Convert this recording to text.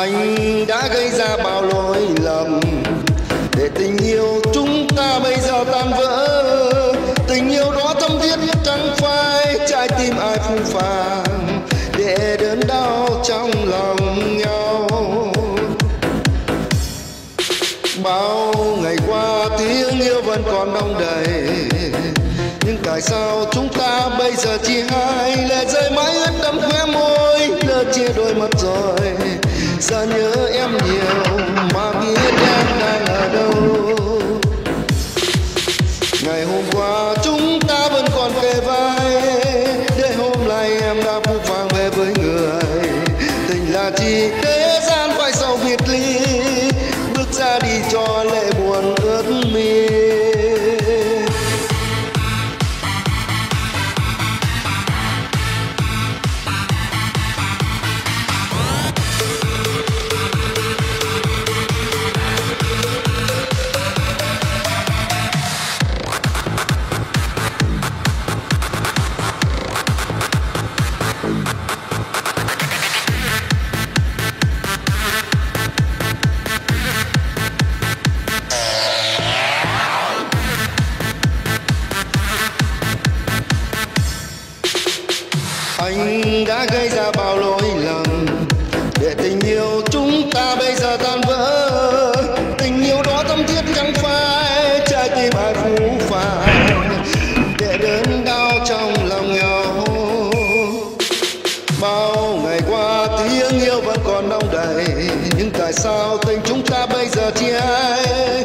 Anh đã gây ra bao lỗi lầm để tình yêu chúng ta bây giờ tan vỡ. Tình yêu đó thâm thiết chẳng phải trái tim ai phung phàng để đớn đau trong lòng nhau. Bao ngày qua tiếng yêu vẫn còn đong đầy, nhưng tại sao chúng ta bây giờ chỉ hai? Lệ rơi mãi ướt đẫm khóe môi, lỡ chia đôi mất rồi. Giờ nhớ em nhiều mà biết em đang ở đâu. Ngày hôm qua chúng ta vẫn còn kề vai, để hôm nay em đã phũ phàng về với người. Tình là chỉ thế gian phải sau biệt ly, bước ra đi cho lệ buồn ướt mi. Anh đã gây ra bao lỗi lầm để tình yêu chúng ta bây giờ tan vỡ. Tình yêu đó thâm thiết chẳng phải trái tim ai phũ phàng để đớn đau trong lòng nhau. Bao ngày qua tiếng yêu vẫn còn đong đầy, nhưng tại sao tình chúng ta bây giờ chia hai?